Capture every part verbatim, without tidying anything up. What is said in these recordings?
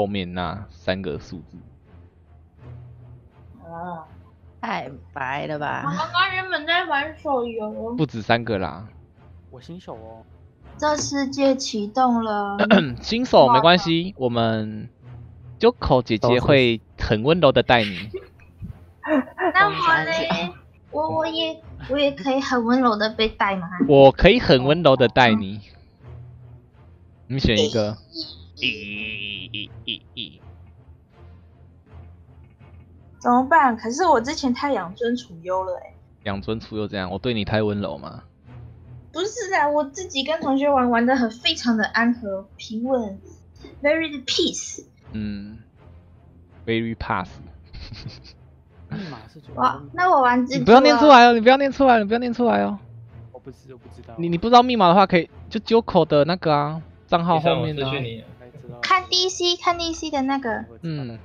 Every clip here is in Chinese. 后面那三个数字。啊，太白了吧！我刚刚原本在玩手游。不止三个啦。我新手哦。这世界启动了。新手没关系，我们 Joko 姐姐会很温柔的带你。那我嘞，我我也我也可以很温柔的被带吗？我可以很温柔的带你。 你选一个，怎么办？可是我之前太养尊处优了哎、欸。养尊处优这样，我对你太温柔吗？不是啊，我自己跟同学玩玩的很非常的安和平稳 ，very peace。嗯 ，very pass。哇，那我玩蜘蛛、啊。你不要念出来哦！你不要念出来！你不要念出来哦！我不知，我不知道。你你不知道密码的话，可以就 Joko 的那个啊。 账号后面的、啊，看 D C 看 D C 的那个，嗯，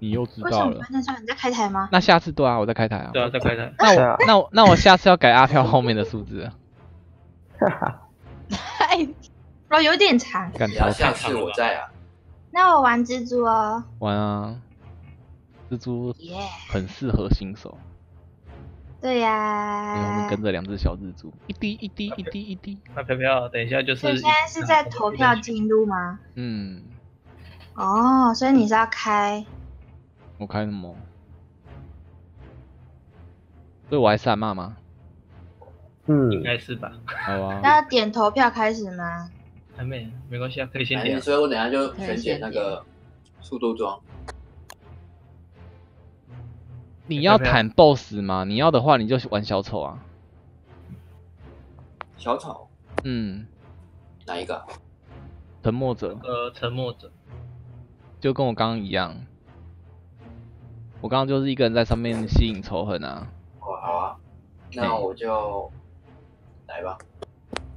你又知道了。为什么那时候你在开台吗？那下次对啊，我在开台啊。对啊，在开台。那我、啊、那我那我下次要改阿飘后面的数字。哈哈。哎，哦，有点长。敢调下次我在啊。那我玩蜘蛛哦。玩啊，蜘蛛很适合新手。对呀、啊，因为我们跟着两只小蜘蛛，一滴一滴一滴一滴。那飘飘，等一下就是。你现在是在投票进入吗？嗯。哦，所以你是要开。我开什么？所以我还是阿嬤吗？嗯，应该是吧。好啊。那点投票开始吗？还没，没关系啊，可以先点。所以我等一下就选点那个速度装。 你要砍 boss 吗？你要的话，你就玩小丑啊。小丑？嗯。哪一个？沉默者。呃，沉默者。就跟我刚刚一样。我刚刚就是一个人在上面吸引仇恨啊。哦，好啊。那我就、欸、来吧。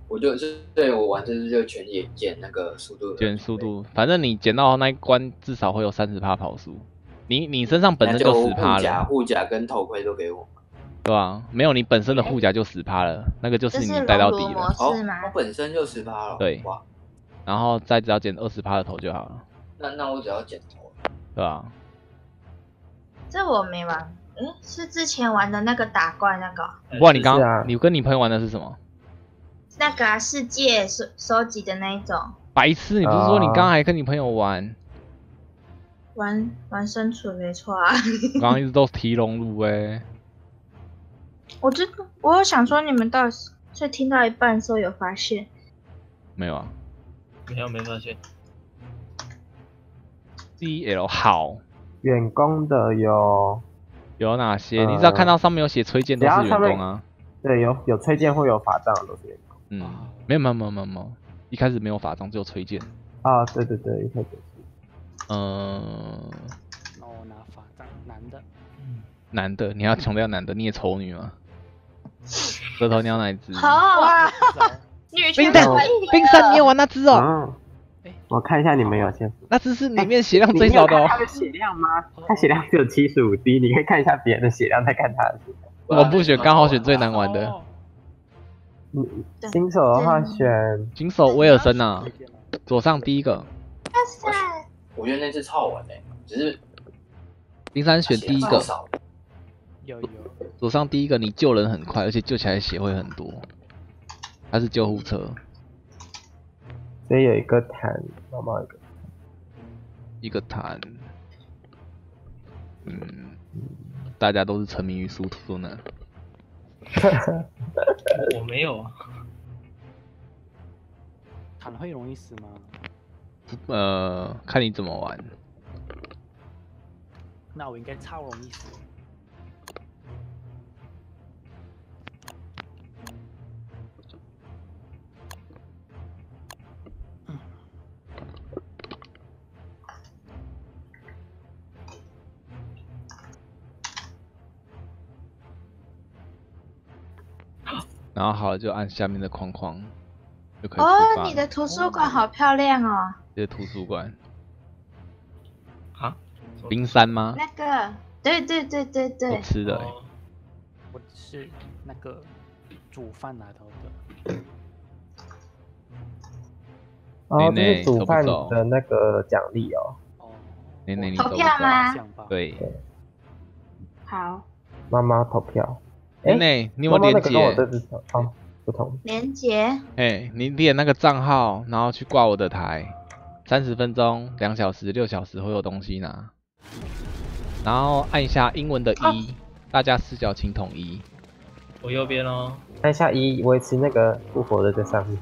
我就对我玩这次就全也减那个速度。减速度，反正你减到那一关至少会有三十趴跑速。 你你身上本身就十趴了，护甲跟头盔都给我，对啊，没有你本身的护甲就十趴了，那个就是你带到底了。哦，我本身就十趴了。对，然后再只要减二十趴的头就好了。那那我只要减头，对啊。这我没玩，嗯，是之前玩的那个打怪那个。不然你刚你跟你朋友玩的是什么？那个啊，世界收收集的那一种。白痴，你不是说你刚刚还跟你朋友玩？ 玩玩生存没错啊，我刚刚一直都提笼路哎。我这我有想说你们到底是听到一半的时候有发现？没有啊，没有没发现。D L 好，员工的有有哪些？呃、你只要看到上面有写推荐都是员工啊。对，有有推荐或有法杖都是员工。嗯，没有没有没有没有，一开始没有法杖，只有推荐。啊，对对对，一开始。 嗯，那我拿法杖，男的，男的，你要强调男的，你也丑女吗？舌头你要哪一只？好啊，女全部。冰山，你有玩那只哦？我看一下你们有些。那只是里面血量最少的哦。它的血量吗？它血量只有七十五滴，你可以看一下别人的血量，再看它的血量。我不选，刚好选最难玩的。新手的话选新手威尔森啊，左上第一个。 我觉得那次超好玩诶、欸，只是冰山选第一个，有有左上第一个，你救人很快，而且救起来血会很多。它是救护车，所以有一个弹，猫猫一个，一个弹，嗯，大家都是沉迷于殊途呢。我没有啊，弹会容易死吗？ 呃，看你怎么玩。那我应该超容易死。嗯、然后好了，就按下面的框框。 哦，你的图书馆好漂亮哦！这是图书馆啊？冰山吗？那个，对对对对对。我吃的、欸哦，我是那个煮饭拿到的。哦，这是主办的那个奖励哦。奶奶，你投票吗？对。好。妈妈投票。奶奶，你有连接？哦，不同。连接。哎，你点那个账号，然后去挂我的台，三十分钟、两小时、六小时会有东西拿。然后按一下英文的一，大家视角请统一。我右边哦。按下一，维持那个复活的在上面。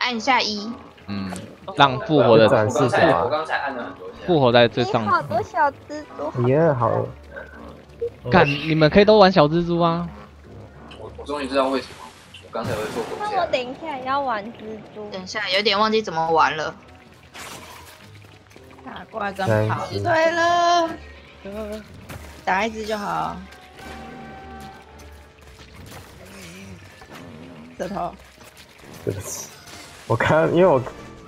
按下一，嗯，让复活的展示什么？我刚才按了很多下。复活在最上面。好多小蜘蛛。耶，好。看，你们可以都玩小蜘蛛啊。我我终于知道为什么我刚才会做狗血。那我等一下也要玩蜘蛛。等一下，有点忘记怎么玩了。打怪跟跑。对了，打一只就好。 石头，对不起，我看，因为我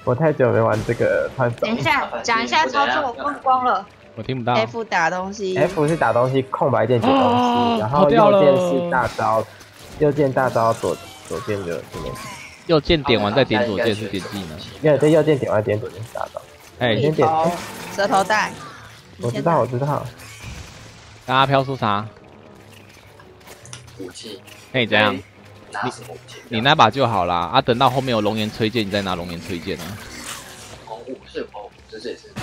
我太久没玩这个，太少。等一下，讲一下操作，我忘光了。我听不到。F 打东西 ，F 是打东西，空白键取东西，哦、然后右键是大招，右键大招，左左键就这边。右键点完再点左键是点技能。对对，右键点完点左键是大招。哎，点点。舌头带。我知道，我知道。大家飘出啥？武器。哎，怎样？ 你你那把就好啦，啊！等到后面有龙岩吹剑，你再拿龙岩吹剑啊。哦，是哦，这是也是。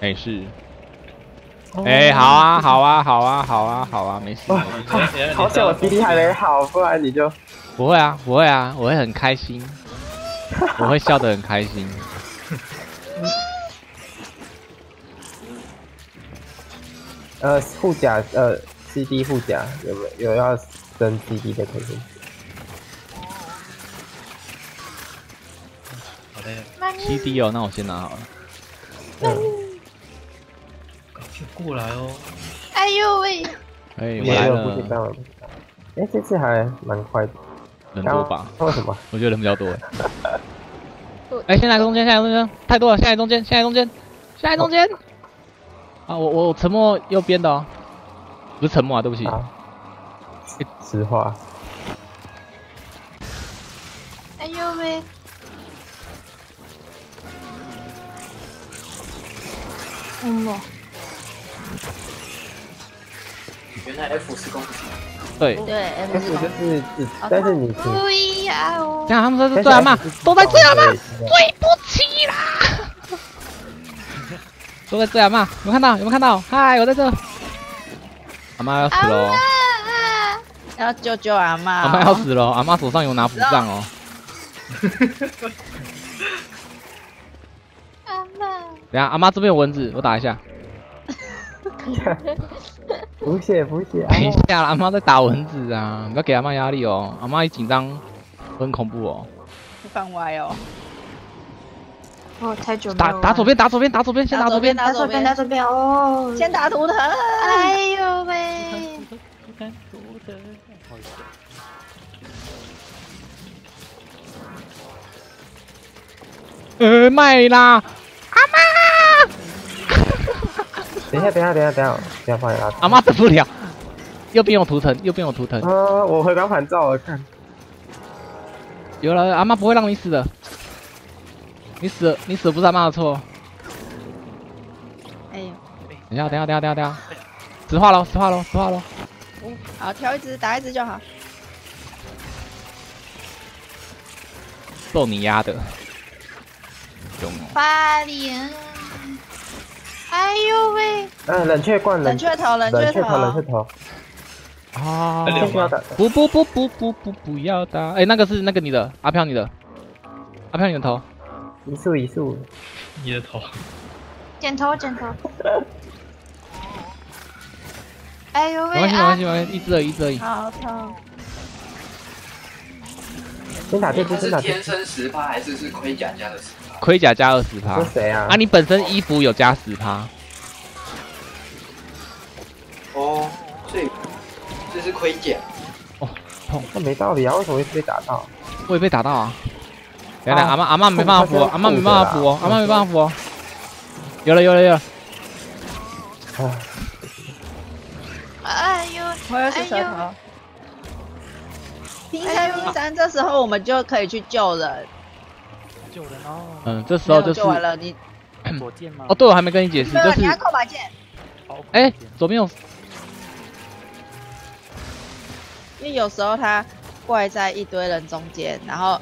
哎是。哎，好啊，好啊，好啊，好啊，好啊，没事。好险我 D D 还没好，不然你就不会啊，不会啊，我会很开心，我会笑得很开心。呃，护甲，呃 ，C D 护甲有没有要升 C D 的可以？ C D 哦，那我先拿好了。嗯，赶紧过来哦！哎呦喂！哎，我来了。哎，这次还蛮快的。人多吧？为什么？我觉得人比较多。哎，先来中间，先来中间，太多了，先来中间，先来中间，先来中间。啊，我我沉默右边的哦，不是沉默啊，对不起。实话。哎呦喂！ 嗯哦，原来 F 是攻击，对对 ，F 就是自，但是你对呀，这样他们说是对啊嘛，都在对啊嘛，对不起啦，都在对啊嘛，有没有看到？有没有看到？嗨，我在这，阿妈要死喽，要救救阿妈，阿妈要死喽，阿妈手上有拿符杖哦，阿妈。 等下，阿妈这边有蚊子，我打一下。补血补血！等一下，阿妈在打蚊子啊！不要给阿妈压力哦，阿妈一紧张很恐怖哦。放歪哦！哦，太久没打打左边，打左边，打左边，先打左边，打左边，打左边哦！先打图腾！哎呦喂！图腾图腾图腾！ 呃，卖啦！阿妈！等一下，等一下，等一下，等一下，不要放他。阿妈等不了。右边有图腾，右边有图腾。啊！我回光返照了，看。有了，阿妈不会让你死的。你死，你死不是阿妈的错。哎呦！等一下，等一下，等一下，等一下，等一下。石化喽，石化喽，石化喽。嗯，好，挑一只，打一只就好。揍你丫的！ 八零，哎呦喂！嗯，冷却罐，冷却头，冷却头，冷却头。啊！不不不不不不不要打！哎，那个是那个你的，阿飘你的，阿飘你的头，一束一束，你的头，剪头剪头。哎呦喂！没关系没关系没关系，一只而已一只而已。好痛！先打这只，先打这只。天生十趴还是是盔甲加的十？ 盔甲加二十趴，是谁啊？啊，你本身衣服有加十趴。哦，所以这是盔甲。哦，痛，那没道理啊！为什么会被打到？我也被打到啊！原来阿妈阿妈没办法扶，阿妈没办法扶，阿妈没办法扶。有了有了有了！哎呦，我要是舌头。平三平三，这时候我们就可以去救人。救人哦。嗯，这时候就是。救完了你。左键吗？哦，对，我还没跟你解释，就是。你要扣把剑。哎，左边有。因为有时候他怪在一堆人中间，然后，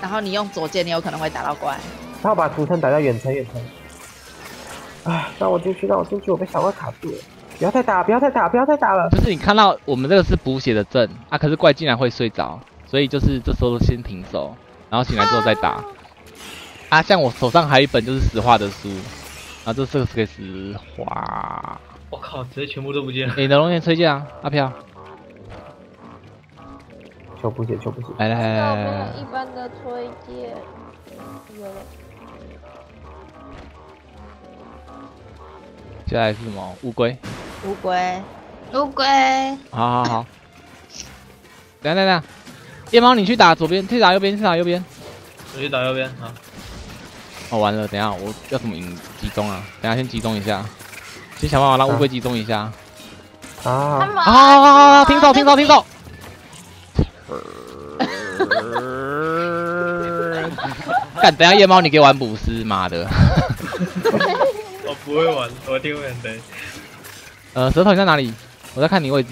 然后你用左键，你有可能会打到怪。他要把图腾打到远程，远程。 啊！让我进去，让我进去！我被小怪卡住了！不要再打，不要再打，不要再打了！就是你看到我们这个是补血的阵啊，可是怪竟然会睡着，所以就是这时候先停手，然后醒来之后再打。啊，像我手上还有一本就是实话的书，然后这是个实话。我靠，直接全部都不见了！你的龙岩推荐啊，阿飘。求补血，求补血！来来来来来！一般的推荐有了。 接下来是什么？乌龟。乌龟，乌龟。好好好。等下等下，夜猫你去打左边，去打右边，去打右边。我去打右边啊。哦，完了，等下我要怎么赢集中啊？等下先集中一下，先想办法让乌龟集中一下。啊！好好好好，停手停手停手。干，等下夜猫你给我玩捕尸，妈的。 我不会玩，我听不懂的。呃，舌头你在哪里？我在看你位置。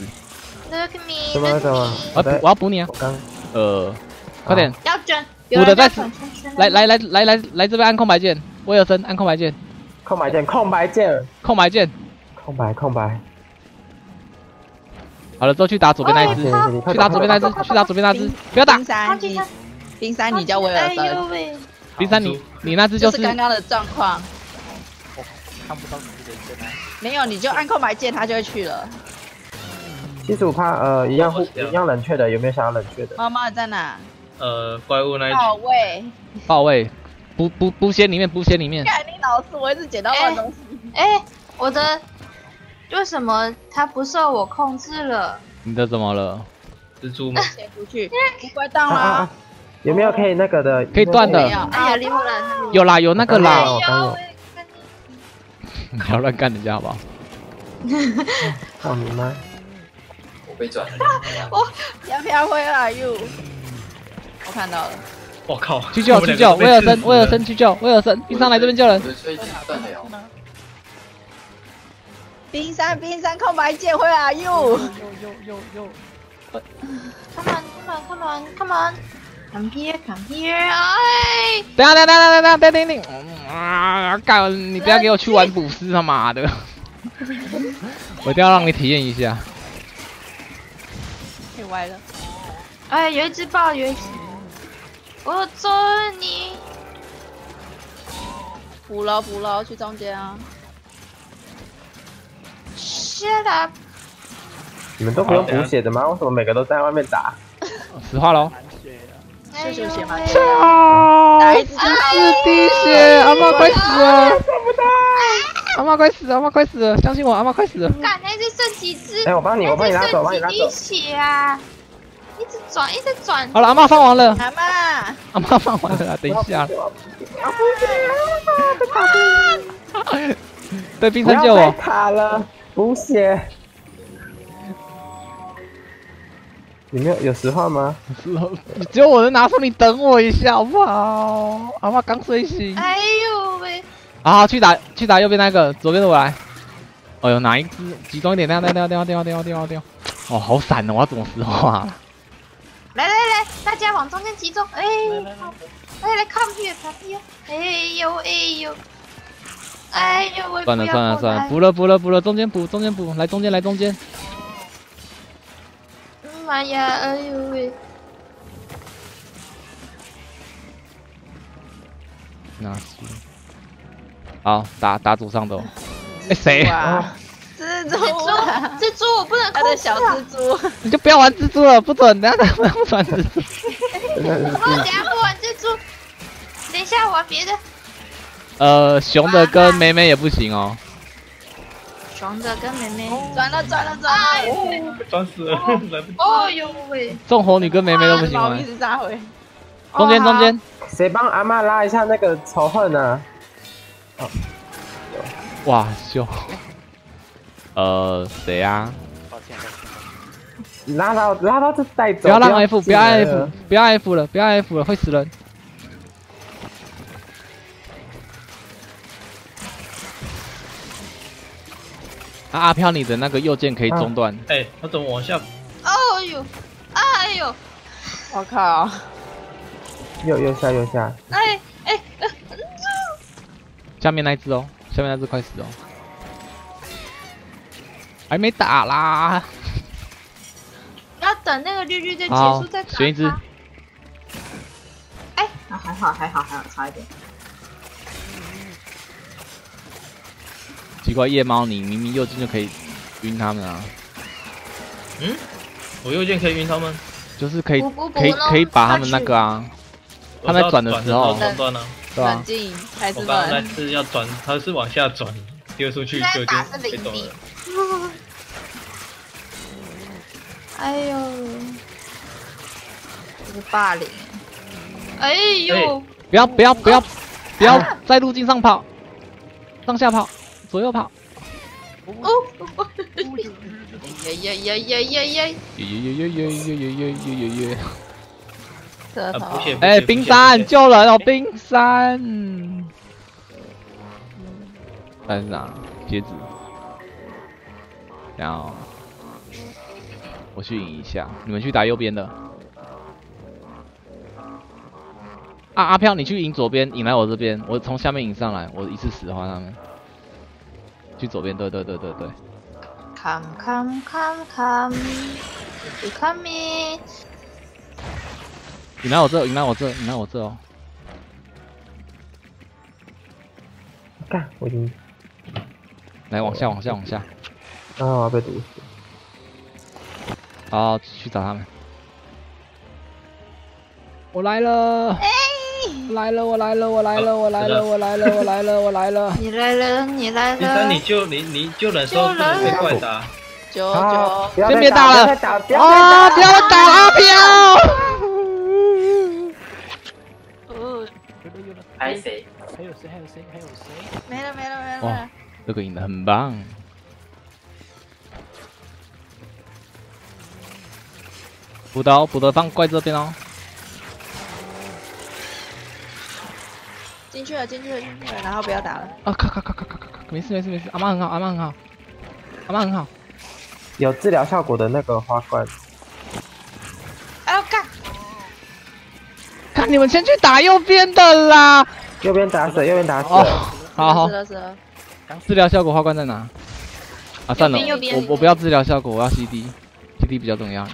Look me, 怎么了？怎么了？我我要补你啊！呃，快点！要准。补的在。来来来来来来这边按空白键，威尔森按空白键。空白键，空白键，空白键，空白空白。好了，之后去打左边那一只，去打左边那只，去打左边那只，不要打。冰山，冰山，你叫威尔森。冰山，你你那只就是刚刚的状况。 看不到你的人啊！没有，你就按空白键，他就会去了。其实我怕呃一样互一样冷却的，有没有想要冷却的？猫猫在哪？呃，怪物那一到位，到位，补补补血里面，补血里面。看你老是，我一直捡到乱东西。哎、欸欸，我的为什么它不受我控制了？你的怎么了？蜘蛛吗？先出去，怪到了。啊啊啊 有没有可以那个的？可以断的。哎呀，离我远。有啦，有那个啦。 不要乱干人家好不好？好你妈！我被转了。我飘飘回来 you， 我看到了。我靠！去救去救！威尔森威尔森去救威尔森！冰山来这边救人。冰山冰山空白键回来 you。Come on come on come on come on come here come here 哎！等下等下等下等下等下。 啊！干！你不要给我去玩捕尸，他妈的！我一定要让你体验一下。太歪了！哎，有一只豹，有一只。我揍你！捕了捕了，去中间啊 ！Shut up！ 你们都不用补血的吗？为什么每个都在外面打？实话喽。 就是血嘛，哪一只滴血？阿嬤快死了！阿嬤快死了！阿嬤快死了！相信我，阿嬤快死了！干，那只剩几只？哎，我帮你，我帮你拿走，我帮你拿走。滴血啊！一直转，一直转。好了，阿嬤放完了。阿嬤，阿嬤放完了，等一下。对，冰山救我。卡了，补血。 你没有有实话吗？你只有我能拿出，你等我一下好不好？阿嬤刚睡醒。哎呦喂！啊，去打去打右边那个，左边的我来。哎呦，哪一只？集中一点，掉掉掉掉掉掉掉掉。哦，好闪哦！我要怎么实话、啊？来来来，大家往中间集中。哎，来来 ，come here， come here。哎呦哎呦，哎呦我算了算了算了，补了补了补了，中间补中间补，来中间来中间。 妈呀！哎呦喂！那是好打打组上的。哎谁？蜘蛛蜘蛛，我不能控制小蜘蛛。你就不要玩蜘蛛了，不准！等下不要玩蜘蛛。我等下不玩蜘蛛，等一下玩别的。呃，熊的跟妹妹也不行哦。 转的跟妹妹，转了转了转了，转死了，来不及。哦呦喂！纵火女跟妹妹都不行吗？中间中间，谁帮阿嬤拉一下那个仇恨啊？哇秀，呃谁啊？拉到拉到这带走，不要让 F， 不要 F， 不要 F 了，不要 F 了，会死人。啊，阿飘，你的那个右键可以中断。哎、啊欸，我怎么往下？哦呦，哎呦，我靠！右右下右下。哎哎哎！下面那一只哦，下面那只快死哦，还没打啦。 要等那个绿绿队结束再打他。选一只。哎、欸，还好还好还好，差一点。奇怪，夜猫你明明右键就可以晕他们啊。嗯？我右键可以晕他们？就是可以不不不可以可以把他们那个啊。他在转的时候。转进还是转？但是要转，他是往下转，丢出去就已经被动了。 哎呦，这是霸凌！哎呦，欸、不要不要不要、啊、不要在路径上跑，上下跑，左右跑。哦，耶耶耶耶耶耶！耶耶耶耶耶耶耶耶耶耶！哎，冰山救人哦，冰山！那是啥？截止，然后。 我去引一下，你们去打右边的。啊，阿飘，你去引左边，引来我这边，我从下面引上来，我一次使唤他们。去左边，对对对对对。Come come come come, you come me。引来我这，引来我这，引来我这哦。干，我赢。来，往下，往下，往下。啊，我要被毒死。 好，去找他们。我来了，来了，我来了，我来了，我来了，我来了，我来了，我来了。你来了，你来了。第三，你就你你就忍受不被怪打。九九，先别打了，啊！不要再打阿飘。呃，还有谁？还有谁？还有谁？还有谁？没了没了没了。哇，这个赢得很棒。 补刀，补刀放怪这边哦。进去了，进去了，进去了，然后不要打了。啊，靠靠靠靠靠靠靠！没事没事没事，阿妈很好，阿妈很好，阿妈很好。有治疗效果的那个花冠。哎呦干！看你们先去打右边的啦。右边打死，右边打死。哦，好好。治疗效果花冠在哪？啊，算了，我我不要治疗效果，我要 C D，C D 比较重要。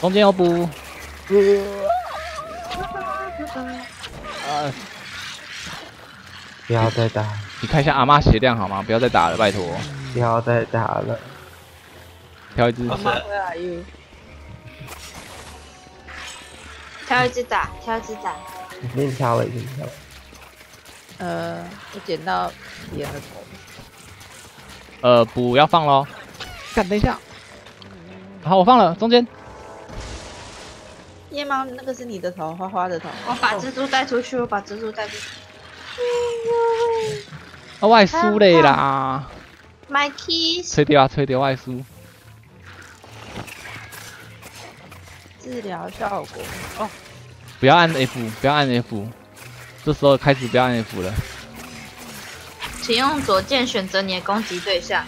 中间要补，呃，不要再打！你看一下阿妈血量好吗？不要再打了，拜托！不要再打了，挑一只。挑一只打，挑一只打。已经挑了，已经挑了。呃，我捡到别人的头。呃，补要放咯。干，等一下。好，我放了，中间。 夜猫，那个是你的头，花花的头。我把蜘蛛带出去，我把蜘蛛带出去。啊，我输嘞啦 ！My kiss。吹掉啊，吹掉，我输。治疗效果哦。不要按 F， 不要按 F， 这时候开始不要按 F 了。请用左键选择你的攻击对象。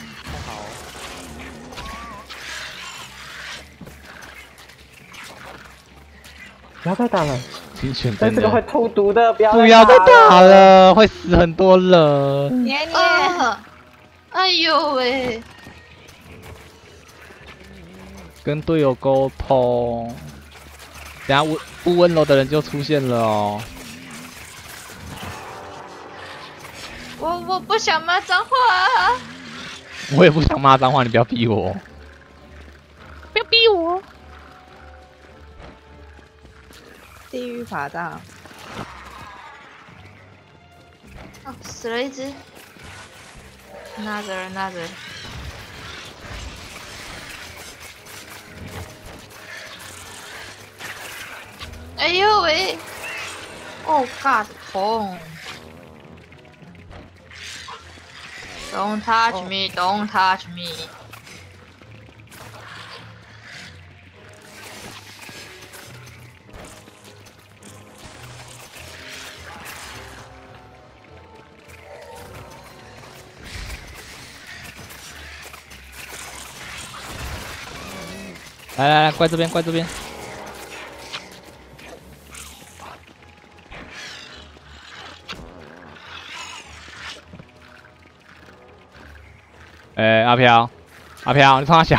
不要再打了，请选真的。这个会投毒的，不要不要再打了，会死很多人。年年，哎呦喂！跟队友沟通，等下温不温柔的人就出现了哦。我我不想骂脏话、啊。我也不想骂脏话，你不要逼我。不要逼我。 地狱法杖。哦，死了一只。Another, another。哎呦喂 ！Oh God， 痛 ！Don't touch me, don't touch me。来来来，怪这边，怪这边。哎、欸，阿飘，阿飘，你怕小？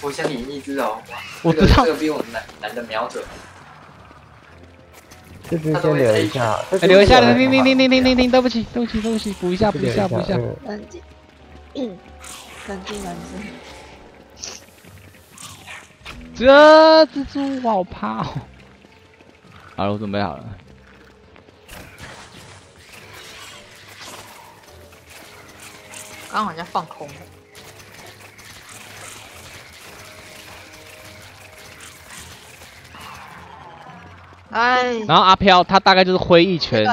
我想你一只哦，我知道，这个比我们难难的瞄准。 这边先留一下，欸、留一下，停停停停停停停，对不起对不起对不起，补一下补一下补一下，干净，干净干净。这蜘蛛我好怕哦。好了，我准备好了。刚好像放空了。 哎，然后阿飘他大概就是挥一拳，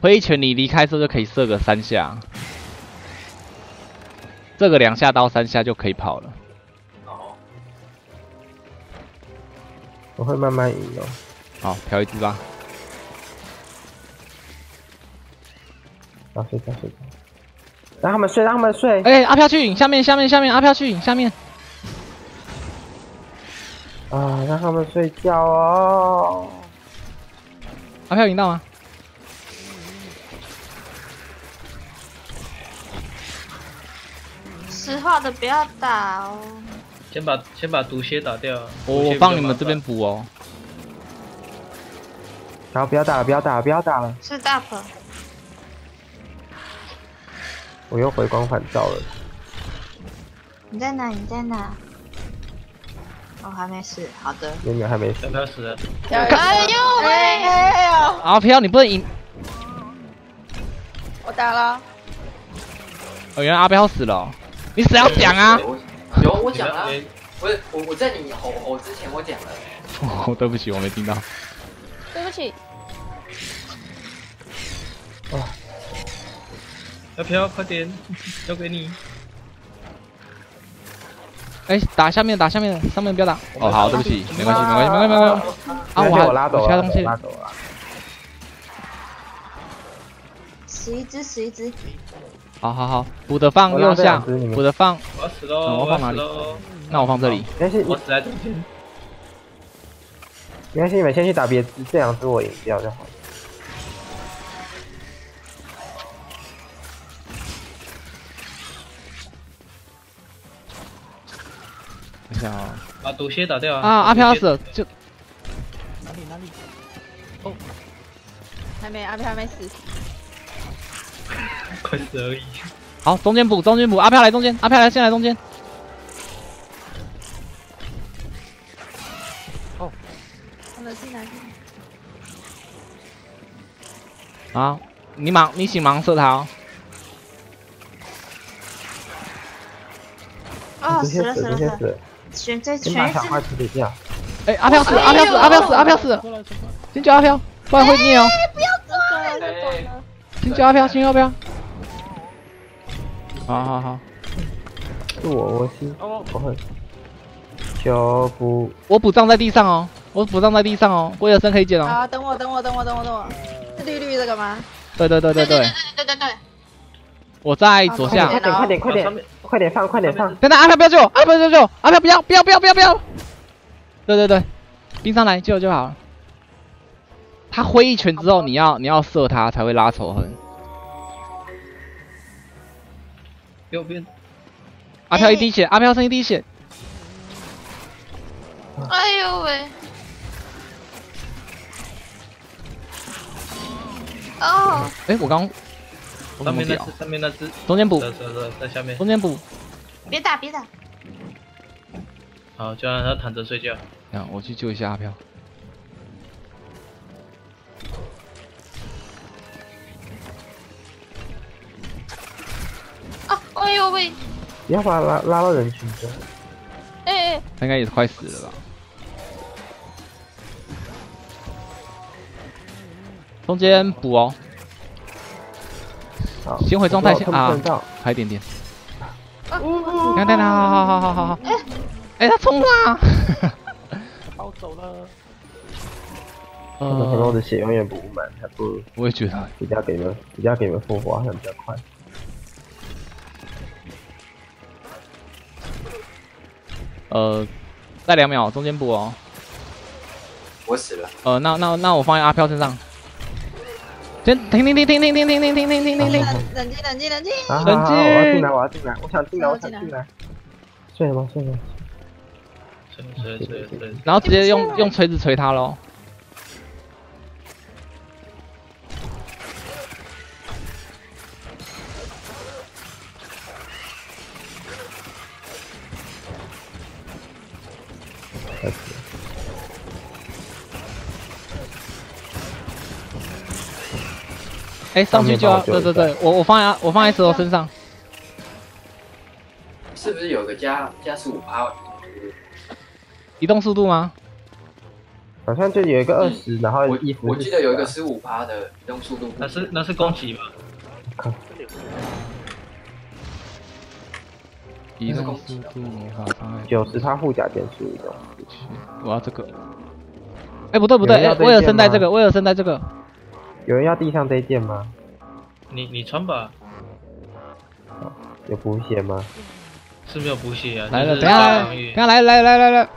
挥一拳你离开之后就可以射个三下，这个两下刀三下就可以跑了。哦，我会慢慢赢哦。好，飘一只吧。啊，睡觉睡觉，让他们睡，让他们睡。哎、欸，阿飘去赢，下面下面下面，阿飘去赢，下面。 啊，让他们睡觉哦。阿飘赢到吗？石化的不要打哦。先把先把毒蝎打掉。我我帮你们这边补哦。然后不要打了，不要打了，不要打了。是大鹏。我又回光返照了。你在哪？你在哪？ 我、哦、还没死，好的。永远还没死，要死了。哎呦喂！阿飘，你不能赢。我打了。哦，原来阿飘死了、哦。你死要讲啊！有我讲啊！我我我在你吼吼之前我讲了。哦，对不起，我没听到。对不起。哦。阿飘，快点，交给你。 哎，打下面，打下面，上面不要打。哦，好，对不起，没关系，没关系，没关系，没关系。啊，我我拉走了，我拉走了。死一只，死一只。好好好，补的放右下，补的放。我要死喽！我放哪里？那我放这里。没事，我死在中间。没关系，你们先去打别只，这两只我赢掉就好了。 把毒蝎打掉啊！啊，阿飘死了就哪里哪里哦，还没阿飘还没死，快死而已。好，中间补中间补，阿飘来中间，阿飘来先来中间。哦，他们进来进来。啊，你忙你请忙射他哦。 哦，死了死了死了！选这全是。哎，阿飘死，阿飘死，阿飘死，阿飘死！先救阿飘，不然会灭哦。不要抓！先救阿飘，先救阿飘。好好好，是我，我先，我会。求补，我补葬在地上哦，我补葬在地上哦，威尔森可以捡哦。好，等我，等我，等我，等我，等我。是绿绿这个吗？对对对对对对对对对。 我在左下，快点快点快点快点放快点放！等等，阿飘不要救我，阿飘不要救我，阿飘不要不要不要不要不要！对对对，盯上来救就好了。他挥一拳之后，你要你要射他才会拉仇恨。右边，阿飘一滴血，阿飘剩一滴血。哎呦喂！哦，哎，我刚。 上面那只，上面那只，中间补，在下面，中间补，别打，别打。好，就让他躺着睡觉。那我去救一下阿飘。啊！哎呦喂！你要把他拉拉到人群中。哎哎。他应该也是快死了吧？中间补哦。 先回状态先啊，快一点点。看看他，好好好好好好。哎，他冲啦！跑走了。呃，我的血永远补不满，还不如我也觉得比较给你们，比较给你们复活好像比较快。呃，再两秒，中间补哦。我死了。呃，那那那我放在阿飘身上。先停停停停停停停停停停停停停。冷静冷静冷静。冷静。我要进来，我要进来，我想进来，我想进来。睡了吗？睡了。睡睡睡睡。然后直接用用锤子锤他喽。 哎、欸，上去就要对对对，我我放在我放在石头身上，是不是有个加加速五趴？移动速度吗？好像就有一个二十、嗯，然后我我记得有一个十五趴的移动速度，那是那是攻击吧？看，移动速度九十，它护甲减十五的。我要这个。哎、欸，不对不对，哎，威尔森带这个，威尔森带这个。 有人要地上这一件吗？你你穿吧。有补血吗？是没有补血啊。来了，等下，等下来来来来来。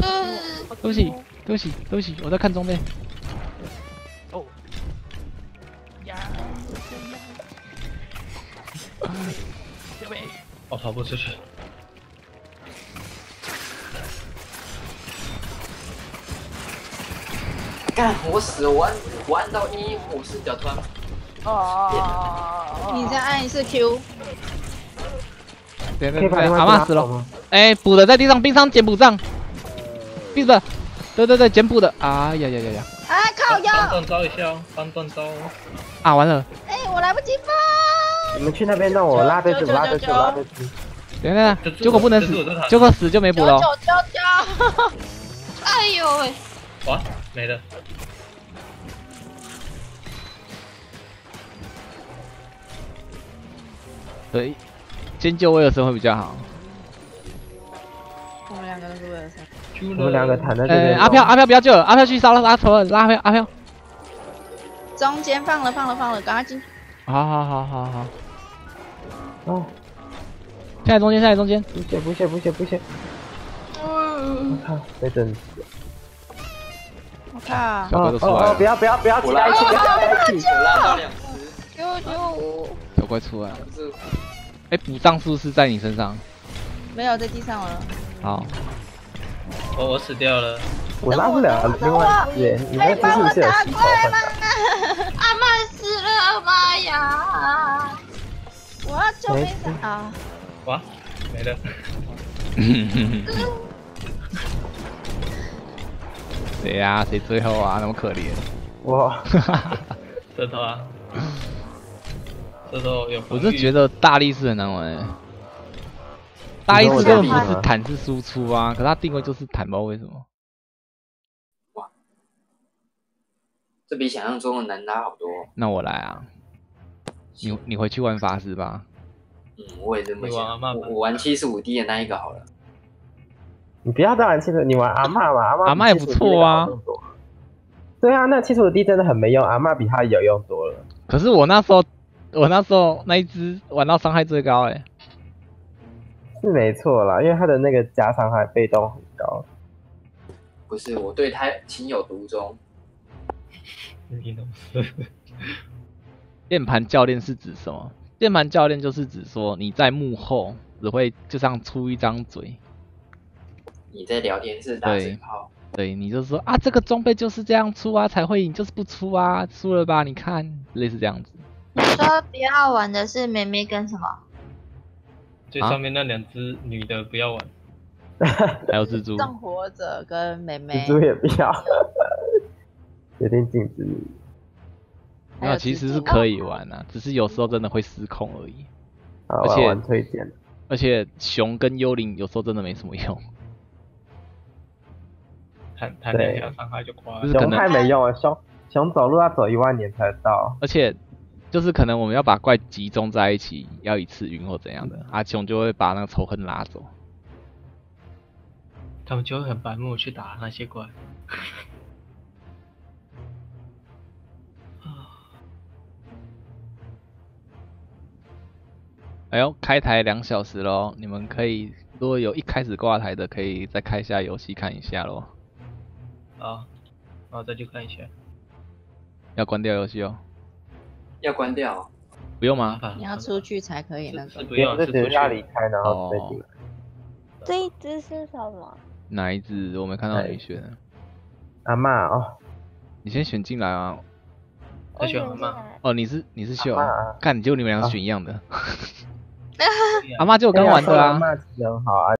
对不起，对不起，对不起，我在看中面。哦。呀！我跑不出去。 干，我死！我按我按到一，我视角突然哦，你再按一次 Q。对对对，蛤蟆死了。哎，补的在地上，冰山捡补杖，闭着。对对对，捡补的。哎呀呀呀呀！哎，靠腰！帮断招一下哦，帮断招。啊，完了。哎，我来不及放。你们去那边，让我拉队子，拉队子，拉队子。等等，结果不能死，结果死就没补了。九九九！哎呦喂！ 哇，没了！对，先救威尔森会比较好。我们两个都是威尔森。我们两个躺在这边。阿飘，阿飘不要救了，阿飘去杀了阿头，拉阿飘，阿飘。中间放了，放了，放了，赶快进。好好好好好。哦。现在中间，现在中间。不血，不血，不血，不血。嗯。我靠，被整死了。 我靠！哦哦！不要不要不要！我拉起，拉起，拉到两只，救救我！小怪出来了。哎，补杖是不是在你身上？没有，在地上了。好。我我死掉了。我拉不了，另外耶，你那只是不是有石头？阿曼死了，妈呀！我要救没死啊！哇，没了。谁呀？谁最后啊？那么可怜。我，舌头啊，舌头有。我是觉得大力士很难玩、欸。大力士根本不是坦是输出啊，可是他定位就是坦，不知道为什么。哇，这比想象中的难拉好多、哦。那我来啊，你你回去玩法师吧。嗯，我也这么想。我, 我玩七十五D 的那一个好了。 你不要当然七十，你玩阿嬷吧，阿嬷也不错啊。对啊，那七十五 D 真的很没用，阿嬷比他有用多了。可是我那时候，我那时候那一只玩到伤害最高哎、欸。是没错啦，因为他的那个加伤害被动很高。不是，我对他情有独钟。你懂键盘教练是指什么？键盘教练就是指说你在幕后只会就像出一张嘴。 你在聊天室打嘴炮，对，你就说啊，这个装备就是这样出啊才会赢，就是不出啊，输了吧？你看，类似这样子。你说不要玩的是妹妹跟什么？最上面那两只女的不要玩，还有蜘蛛。生活者跟妹妹。蜘蛛也不要，有点禁止你。没有，其实是可以玩啊，只是有时候真的会失控而已。而且推荐，而且熊跟幽灵有时候真的没什么用。 弹弹两下伤害就挂了，熊太没用了，熊熊走路要走一万年才到，而且就是可能我们要把怪集中在一起，要一次晕或怎样的，阿熊就会把那个仇恨拉走，他们就会很白目去打那些怪。哎呦，开台两小时咯，你们可以如果有一开始挂台的，可以再开一下游戏看一下咯。好，然后再去看一下。要关掉游戏哦。要关掉、哦。 不用吗？你要出去才可以那个。不用，是只要离开然后再进来。这一只是什么？哪一只？我没看到你选。阿嬷哦。你先选进来啊。我选阿嬷。哦，你是你是秀。看，就你们两个选一样的。阿嬷就我刚玩的啊。阿嬷技能好啊。